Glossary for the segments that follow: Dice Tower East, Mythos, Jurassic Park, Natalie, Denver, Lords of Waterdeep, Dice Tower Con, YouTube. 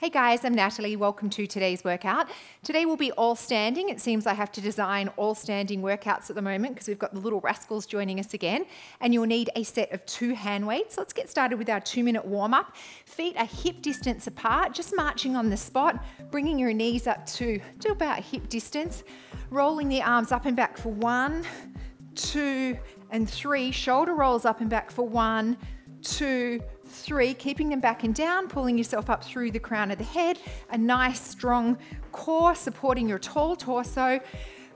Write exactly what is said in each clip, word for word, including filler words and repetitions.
Hey guys, I'm Natalie. Welcome to today's workout. Today we'll be all standing. It seems I have to design all standing workouts at the moment because we've got the little rascals joining us again. And you'll need a set of two hand weights. Let's get started with our two minute warm up. Feet are hip distance apart, just marching on the spot, bringing your knees up to, to about hip distance, rolling the arms up and back for one, two, and three. Shoulder rolls up and back for one, two, three, keeping them back and down, pulling yourself up through the crown of the head, a nice strong core supporting your tall torso,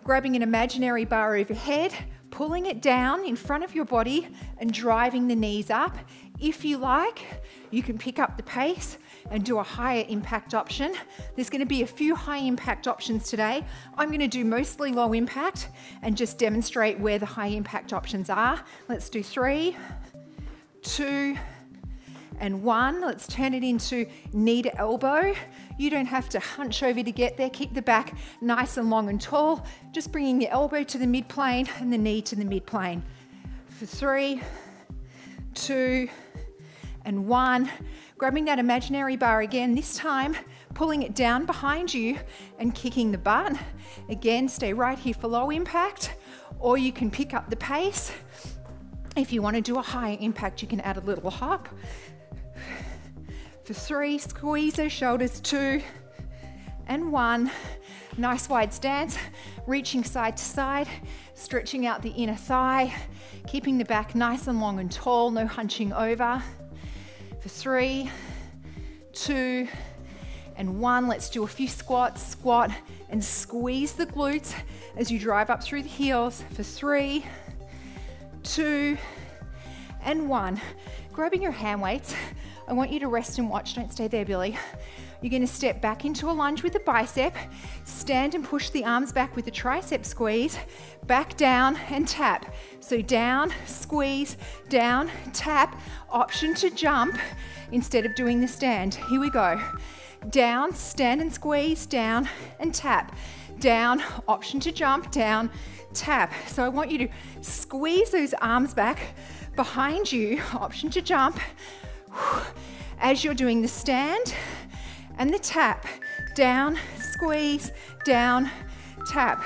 grabbing an imaginary bar overhead, pulling it down in front of your body and driving the knees up. If you like, you can pick up the pace and do a higher impact option. There's going to be a few high impact options today. I'm going to do mostly low impact and just demonstrate where the high impact options are. Let's do three, two, and one. Let's turn it into knee to elbow. You don't have to hunch over to get there. Keep the back nice and long and tall, just bringing the elbow to the midplane and the knee to the midplane. For three, two, and one. Grabbing that imaginary bar again, this time pulling it down behind you and kicking the butt. Again, stay right here for low impact, or you can pick up the pace. If you want to do a higher impact, you can add a little hop. For three, squeeze those shoulders, two and one. Nice wide stance, reaching side to side, stretching out the inner thigh, keeping the back nice and long and tall, no hunching over. For three, two and one, let's do a few squats, squat and squeeze the glutes as you drive up through the heels. For three, two and one. Grabbing your hand weights, I want you to rest and watch, don't stay there, Billy. You're gonna step back into a lunge with the bicep, stand and push the arms back with the tricep squeeze, back down and tap. So down, squeeze, down, tap, option to jump instead of doing the stand. Here we go. Down, stand and squeeze, down and tap. Down, option to jump, down, tap. So I want you to squeeze those arms back behind you, option to jump, as you're doing the stand and the tap. Down, squeeze, down, tap.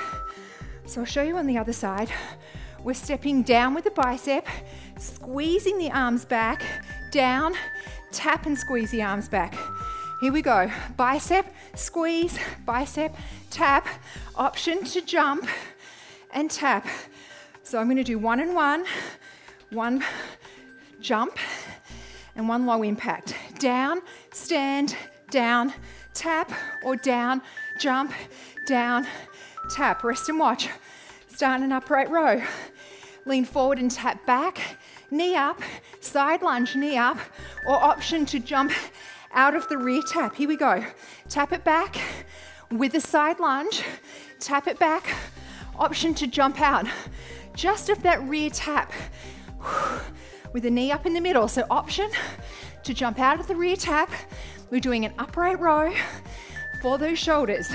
So I'll show you on the other side. We're stepping down with the bicep, squeezing the arms back, down, tap and squeeze the arms back. Here we go. Bicep, squeeze, bicep, tap, option to jump and tap. So I'm going to do one and one, one jump and one low impact. Down, stand, down, tap, or down, jump, down, tap. Rest and watch. Start an upright row. Lean forward and tap back, knee up, side lunge, knee up, or option to jump out of the rear tap. Here we go. Tap it back with a side lunge, tap it back, option to jump out just of that rear tap with the knee up in the middle. So option to jump out of the rear tap. We're doing an upright row for those shoulders.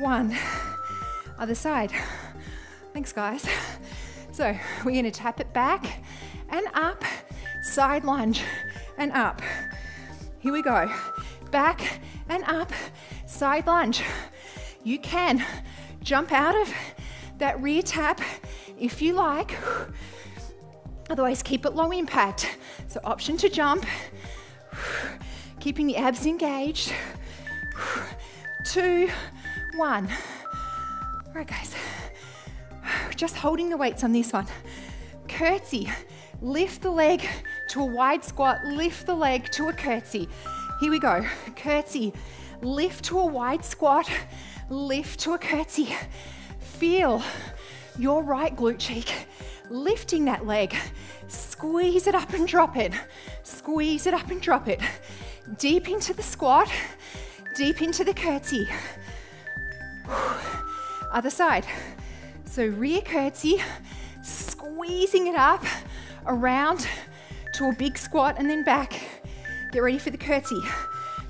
One, other side. Thanks guys. So we're gonna tap it back and up, side lunge and up. Here we go. Back and up, side lunge. You can jump out of that rear tap if you like. Otherwise, keep it low impact. So option to jump, keeping the abs engaged. Two, one. All right, guys. Just holding the weights on this one. Curtsy, lift the leg to a wide squat, lift the leg to a curtsy. Here we go. Curtsy, lift to a wide squat, lift to a curtsy. Feel your right glute cheek lifting that leg. Squeeze it up and drop it. Squeeze it up and drop it. Deep into the squat, deep into the curtsy. Other side. So rear curtsy, squeezing it up around to a big squat and then back. Get ready for the curtsy.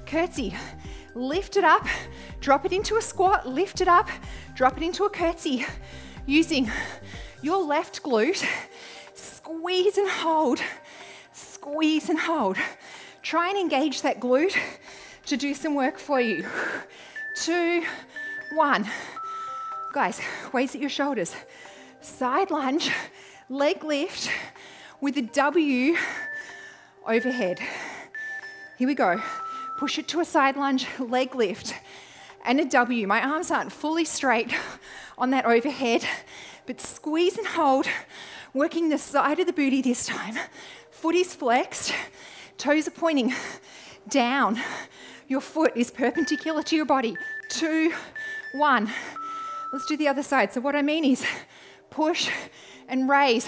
Curtsy, lift it up, drop it into a squat, lift it up, drop it into a curtsy. Using your left glute, squeeze and hold, squeeze and hold. Try and engage that glute to do some work for you. Two, one. Guys, weights at your shoulders. Side lunge, leg lift with a W overhead. Here we go. Push it to a side lunge, leg lift, and a W. My arms aren't fully straight on that overhead, but squeeze and hold, working the side of the booty this time. Foot is flexed, toes are pointing down. Your foot is perpendicular to your body. Two, one. Let's do the other side. So what I mean is push and raise.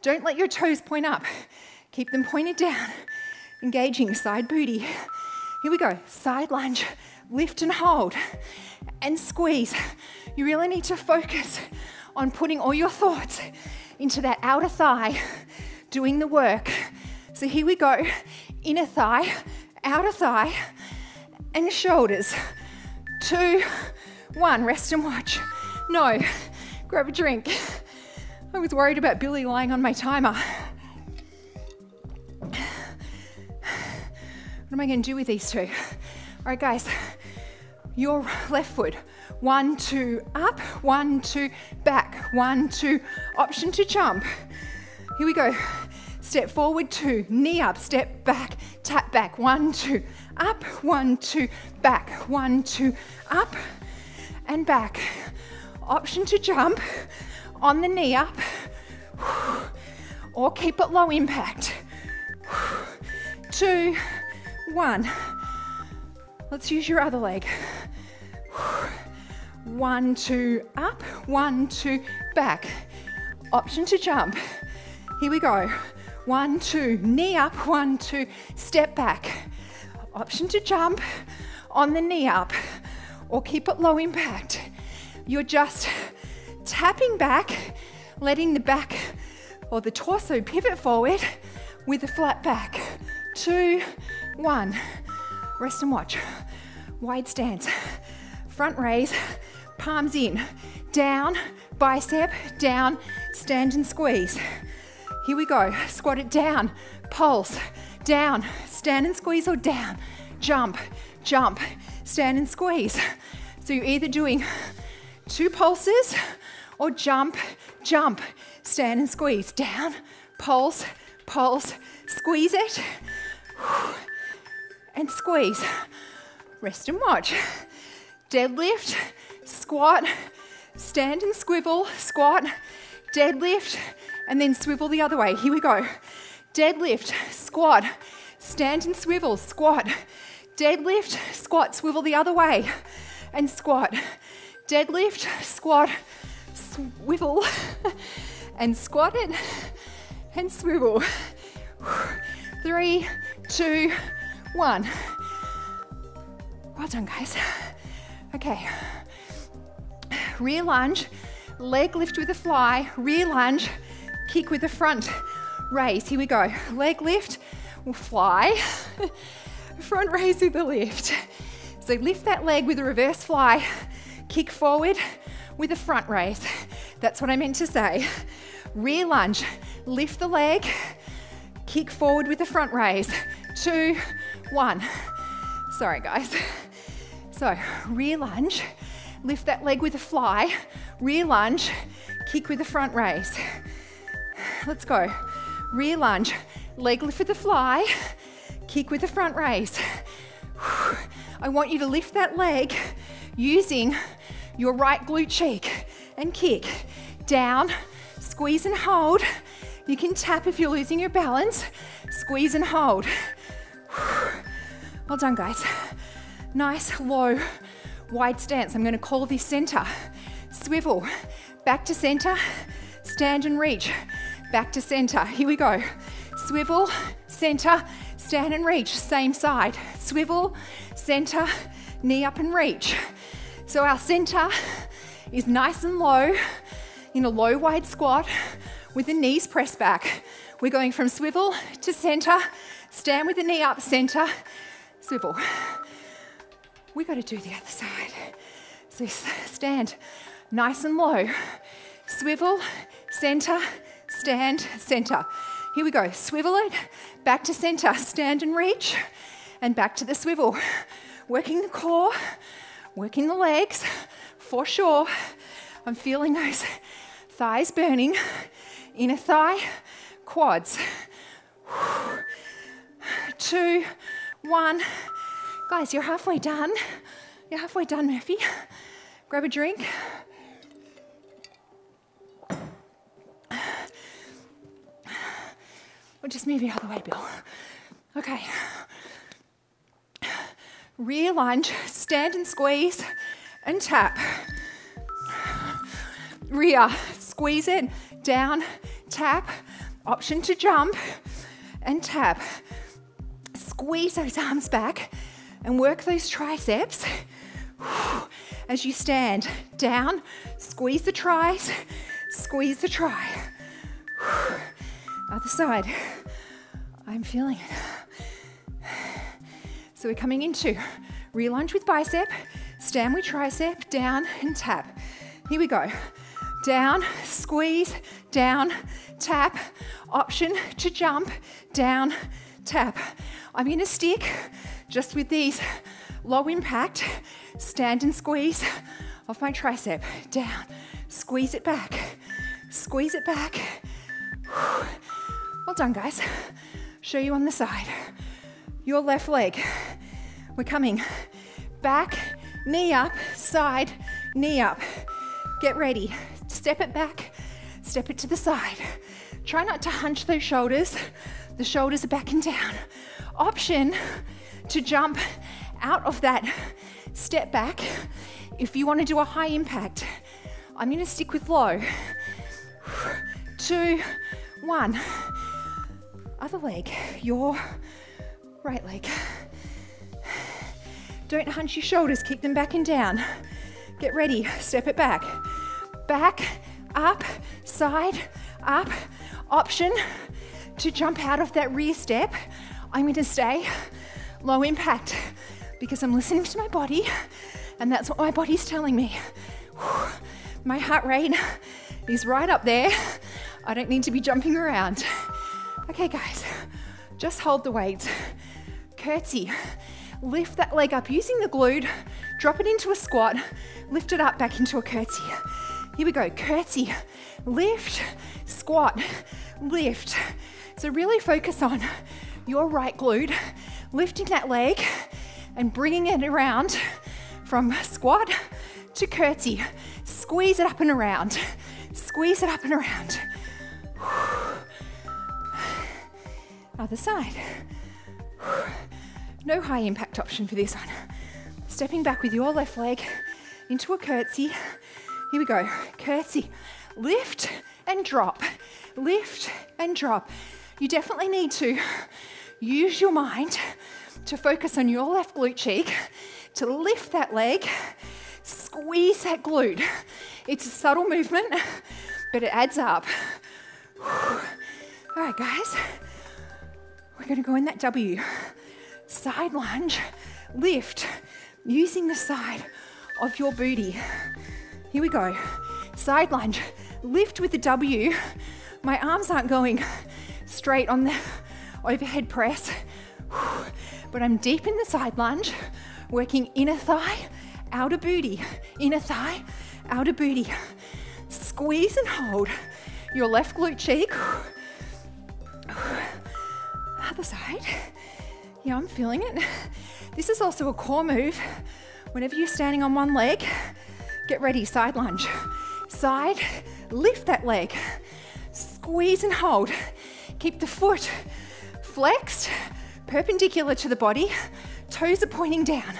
Don't let your toes point up. Keep them pointed down. Engaging side booty. Here we go. Side lunge. Lift and hold. And squeeze. You really need to focus on putting all your thoughts into that outer thigh, doing the work. So here we go. Inner thigh, outer thigh, and shoulders. Two, one. Rest and watch. No. Grab a drink. I was worried about Billy lying on my timer. What am I going to do with these two? All right, guys. Your left foot. One, two, up. One, two, back. One, two, option to jump. Here we go. Step forward, two. Knee up. Step back. Tap back. One, two, up. One, two, back. One, two, up and back. Option to jump on the knee up, or keep it low impact. Two, one. Let's use your other leg. One, two, up. One, two, back. Option to jump. Here we go. One, two, knee up. One, two, step back. Option to jump on the knee up, or keep it low impact. You're just tapping back, letting the back or the torso pivot forward with a flat back. Two, one. Rest and watch. Wide stance. Front raise, palms in. Down, bicep, down, stand and squeeze. Here we go. Squat it down, pulse, down, stand and squeeze or down. Jump, jump, stand and squeeze. So you're either doing two pulses or jump, jump, stand and squeeze. Down, pulse, pulse, squeeze it, and squeeze. Rest and watch. Deadlift, squat, stand and swivel, squat, deadlift, and then swivel the other way. Here we go. Deadlift, squat, stand and swivel, squat, deadlift, squat, swivel the other way, and squat. Deadlift, squat, swivel, and squat it, and swivel. Three, two, one. Well done, guys. Okay. Rear lunge, leg lift with a fly, rear lunge, kick with the front raise. Here we go. Leg lift, fly, front raise with the lift. So lift that leg with a reverse fly, kick forward with a front raise. That's what I meant to say. Rear lunge, lift the leg, kick forward with a front raise. Two, one. Sorry, guys. So rear lunge, lift that leg with a fly, rear lunge, kick with a front raise. Let's go. Rear lunge, leg lift with a fly, kick with a front raise. I want you to lift that leg using your right glute cheek and kick. Down, squeeze and hold. You can tap if you're losing your balance. Squeeze and hold. Well done, guys. Nice, low, wide stance. I'm going to call this center. Swivel, back to center, stand and reach, back to center. Here we go. Swivel, center, stand and reach, same side. Swivel, center, knee up and reach. So our center is nice and low in a low wide squat with the knees pressed back. We're going from swivel to center, stand with the knee up, center, swivel. We got to do the other side. So stand nice and low, swivel, center, stand, center. Here we go. Swivel it, back to center, stand and reach, and back to the swivel. working the core, working the legs, for sure. I'm feeling those thighs burning, inner thigh, quads. Two, one. Guys, you're halfway done. You're halfway done, Murphy. Grab a drink. We'll just move the other way, Bill. Okay. Rear lunge, stand and squeeze and tap. Rear, squeeze it, down, tap. Option to jump and tap. Squeeze those arms back and work those triceps as you stand. Down, squeeze the tries, squeeze the tri. Other side. I'm feeling it. So we're coming into rear lunge with bicep, stand with tricep, down and tap. Here we go. Down, squeeze, down, tap. Option to jump, down, tap. I'm gonna stick just with these low impact, stand and squeeze off my tricep. Down, squeeze it back, squeeze it back. Well done, guys. Show you on the side. Your left leg. We're coming back, knee up, side, knee up. Get ready. Step it back, step it to the side. Try not to hunch those shoulders. The shoulders are back and down. Option to jump out of that step back if you want to do a high impact. I'm going to stick with low. Two, one. Other leg, your right leg. Don't hunch your shoulders, keep them back and down. Get ready, step it back. Back, up, side, up. Option to jump out of that rear step. I'm gonna stay low impact because I'm listening to my body and that's what my body's telling me. My heart rate is right up there. I don't need to be jumping around. Okay guys, just hold the weights. Curtsy, lift that leg up using the glute, drop it into a squat, lift it up back into a curtsy. Here we go, curtsy, lift, squat, lift. So really focus on your right glute, lifting that leg and bringing it around from squat to curtsy. Squeeze it up and around, squeeze it up and around. Other side. No high impact option for this one. Stepping back with your left leg into a curtsy. Here we go, curtsy. Lift and drop, lift and drop. You definitely need to use your mind to focus on your left glute cheek, to lift that leg, squeeze that glute. It's a subtle movement, but it adds up. All right, guys. We're gonna go in that W. Side lunge, lift, using the side of your booty. Here we go. Side lunge, lift with the W. My arms aren't going straight on the overhead press, but I'm deep in the side lunge, working inner thigh, outer booty, inner thigh, outer booty. Squeeze and hold your left glute cheek. Other side. Yeah, I'm feeling it. This is also a core move. Whenever you're standing on one leg, get ready, side lunge. Side, lift that leg. Squeeze and hold. Keep the foot flexed, perpendicular to the body. Toes are pointing down.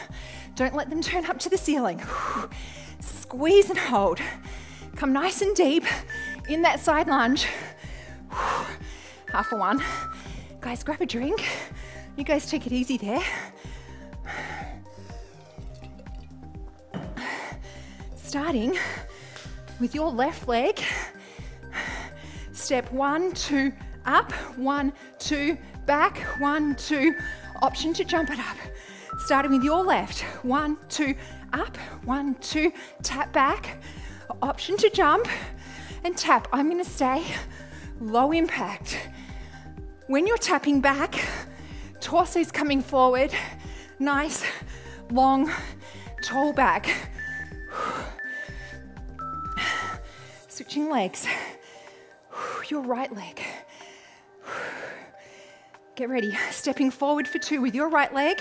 Don't let them turn up to the ceiling. Squeeze and hold. Come nice and deep in that side lunge. Half for one. Guys, grab a drink. You guys take it easy there. Starting with your left leg. Step one, two, up. One, two, back. One, two. Option to jump it up. Starting with your left. One, two, up. One, two, tap back. Option to jump and tap. I'm gonna stay low impact. When you're tapping back, torso's coming forward, nice, long toe back. Switching legs. Your right leg. Get ready, stepping forward for two with your right leg.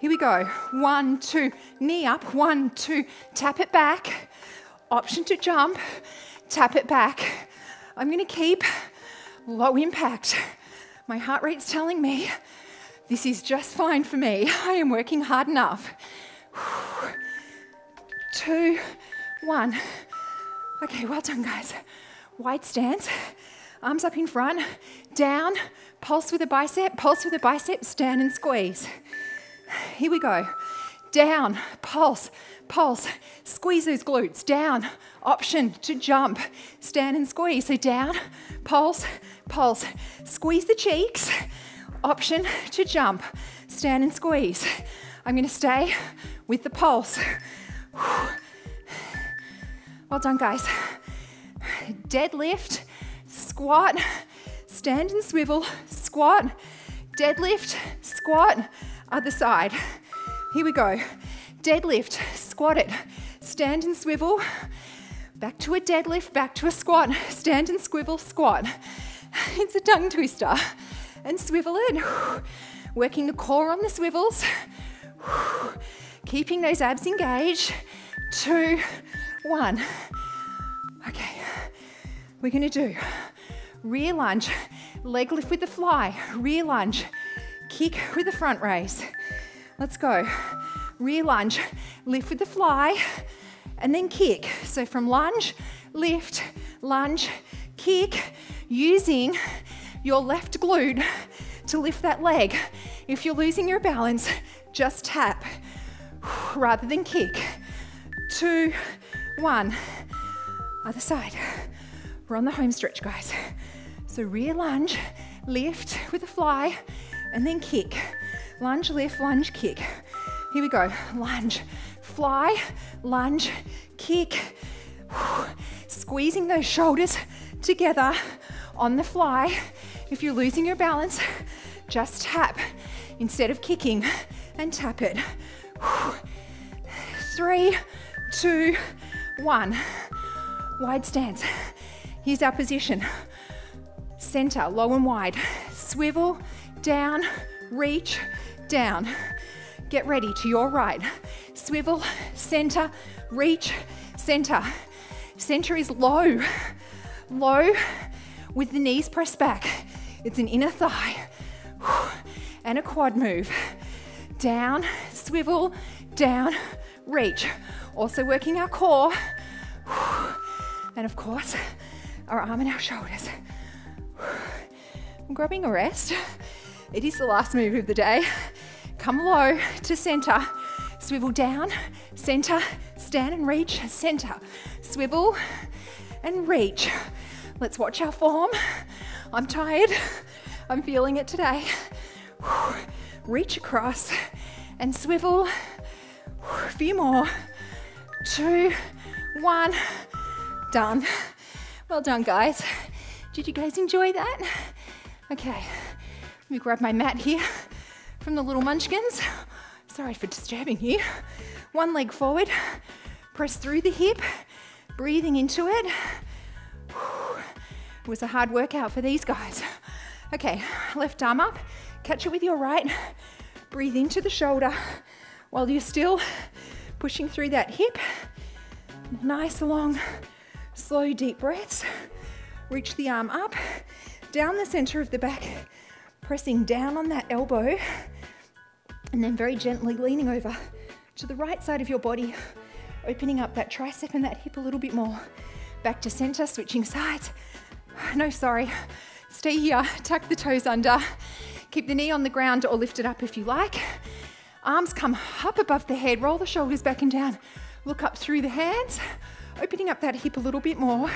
Here we go, one, two, knee up, one, two, tap it back. Option to jump, tap it back. I'm gonna keep low impact. My heart rate's telling me this is just fine for me. I am working hard enough. Two, one. Okay, well done, guys. Wide stance, arms up in front, down, pulse with a bicep, pulse with a bicep, stand and squeeze. Here we go. Down, pulse, pulse, squeeze those glutes, down, option to jump, stand and squeeze. So down, pulse, pulse, squeeze the cheeks, option to jump, stand and squeeze. I'm gonna stay with the pulse. Well done, guys. Deadlift, squat, stand and swivel, squat, deadlift, squat, other side. Here we go. Deadlift, squat it, stand and swivel, back to a deadlift, back to a squat, stand and swivel, squat. It's a tongue twister. And swivel it, working the core on the swivels, keeping those abs engaged. Two, one. Okay, we're gonna do rear lunge, leg lift with the fly, rear lunge, kick with the front raise. Let's go. Rear lunge, lift with the fly, and then kick. So from lunge, lift, lunge, kick, using your left glute to lift that leg. If you're losing your balance, just tap rather than kick. Two, one. Other side. We're on the home stretch, guys. So rear lunge, lift with a fly, and then kick. Lunge, lift, lunge, kick. Here we go. Lunge, fly, lunge, kick. Squeezing those shoulders together on the fly. If you're losing your balance, just tap instead of kicking and tap it. Three, two, one. Wide stance. Here's our position. Center, low and wide. Swivel, down, reach, down. Get ready to your right. Swivel, center, reach, center. Center is low, low with the knees pressed back. It's an inner thigh and a quad move. Down, swivel, down, reach. Also working our core and of course our arm and our shoulders. I'm grabbing a rest. It is the last move of the day. Come low to center, swivel down, center, stand and reach, center, swivel and reach. Let's watch our form. I'm tired, I'm feeling it today. Reach across and swivel. A few more. Two, one, done. Well done, guys. Did you guys enjoy that? Okay, let me grab my mat here from the little munchkins. Sorry for disturbing you. One leg forward, press through the hip, breathing into it. It was a hard workout for these guys. Okay, left arm up, catch it with your right, breathe into the shoulder while you're still pushing through that hip. Nice, long, slow, deep breaths. Reach the arm up, down the center of the back, pressing down on that elbow, and then very gently leaning over to the right side of your body, opening up that tricep and that hip a little bit more. Back to center, switching sides. No, sorry, stay here, tuck the toes under, keep the knee on the ground or lift it up if you like. Arms come up above the head, roll the shoulders back and down, look up through the hands, opening up that hip a little bit more.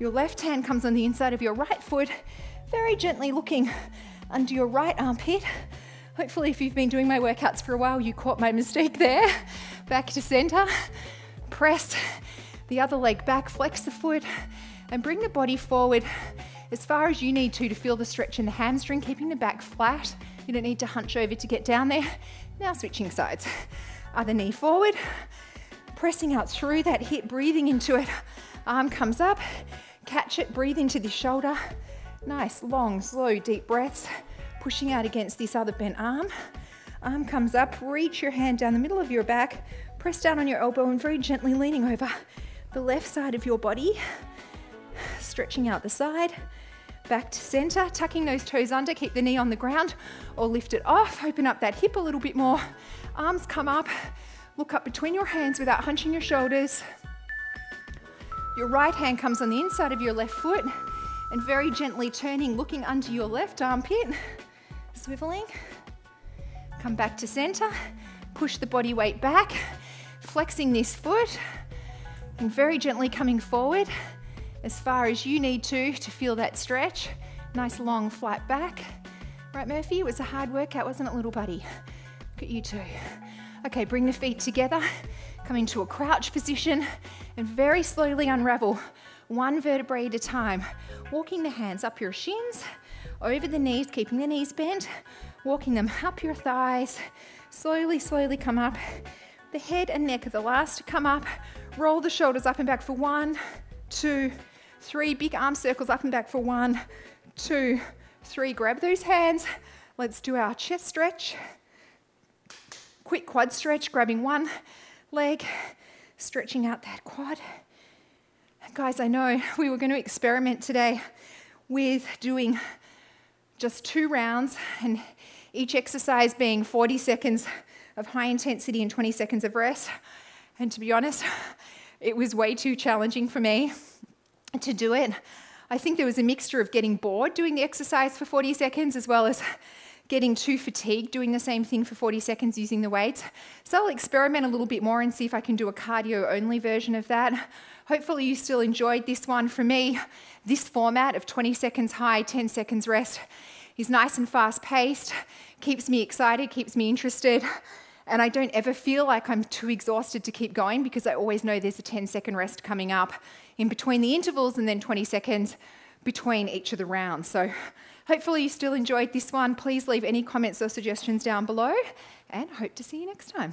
Your left hand comes on the inside of your right foot, very gently looking under your right armpit. Hopefully, if you've been doing my workouts for a while, you caught my mistake there. Back to center, press the other leg back, flex the foot, and bring the body forward as far as you need to to feel the stretch in the hamstring, keeping the back flat. You don't need to hunch over to get down there. Now switching sides. Other knee forward, pressing out through that hip, breathing into it. Arm comes up, catch it, breathe into the shoulder. Nice, long, slow, deep breaths. Pushing out against this other bent arm. Arm comes up, reach your hand down the middle of your back, press down on your elbow and very gently leaning over the left side of your body. Stretching out the side, back to center, tucking those toes under, keep the knee on the ground or lift it off, open up that hip a little bit more. Arms come up, look up between your hands without hunching your shoulders. Your right hand comes on the inside of your left foot and very gently turning, looking under your left armpit, swiveling. Come back to center, push the body weight back, flexing this foot and very gently coming forward as far as you need to to feel that stretch. Nice long flat back. Right, Murphy, it was a hard workout, wasn't it, little buddy? Look at you two. Okay, bring the feet together, come into a crouch position and very slowly unravel one vertebrae at a time. Walking the hands up your shins, over the knees, keeping the knees bent, walking them up your thighs, slowly, slowly come up. The head and neck are the last to come up. Roll the shoulders up and back for one, two, three. Big arm circles up and back for one, two, three. Grab those hands. Let's do our chest stretch. Quick quad stretch, grabbing one leg, stretching out that quad. Guys, I know we were going to experiment today with doing just two rounds and each exercise being forty seconds of high intensity and twenty seconds of rest. And to be honest, it was way too challenging for me to do it. I think there was a mixture of getting bored doing the exercise for forty seconds as well as getting too fatigued doing the same thing for forty seconds using the weights. So I'll experiment a little bit more and see if I can do a cardio-only version of that. Hopefully you still enjoyed this one. For me, this format of twenty seconds high, ten seconds rest is nice and fast-paced, keeps me excited, keeps me interested, and I don't ever feel like I'm too exhausted to keep going because I always know there's a ten second rest coming up in between the intervals and then twenty seconds between each of the rounds. So hopefully you still enjoyed this one. Please leave any comments or suggestions down below and hope to see you next time.